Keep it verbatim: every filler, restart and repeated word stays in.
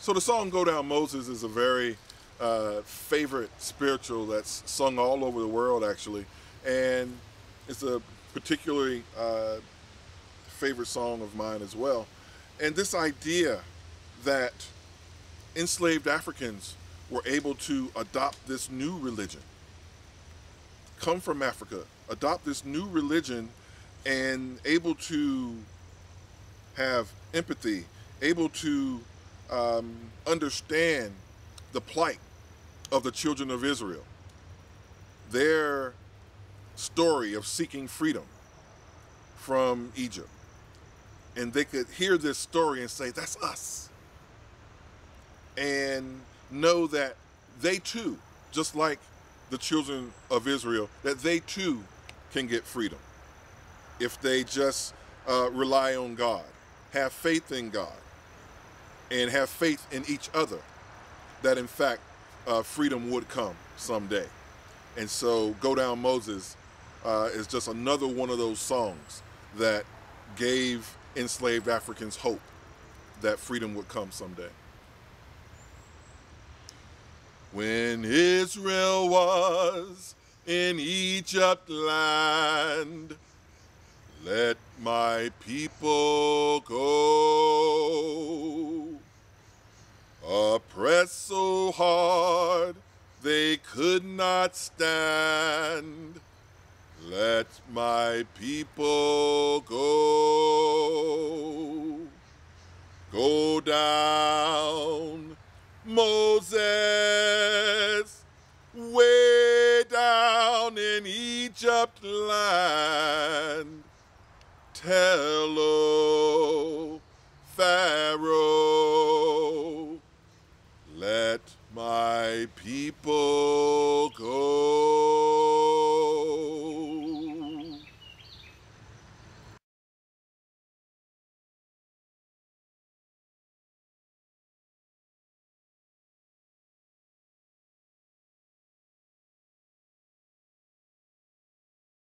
So the song Go Down Moses is a very uh, favorite spiritual that's sung all over the world, actually. And it's a particularly uh, favorite song of mine as well. And this idea that enslaved Africans were able to adopt this new religion, come from Africa, adopt this new religion, and able to have empathy, able to um, understand the plight of the children of Israel, their story of seeking freedom from Egypt. And they could hear this story and say, that's us. And know that they too, just like the children of Israel, that they too can get freedom if they just uh, rely on God, have faith in God, and have faith in each other, that in fact uh, freedom would come someday. And so Go Down Moses uh, is just another one of those songs that gave enslaved Africans hope that freedom would come someday. When Israel was in Egypt land, let my people go. Oppressed so hard they could not stand, let my people go. Go down, Moses, way down in Egypt land. Hello.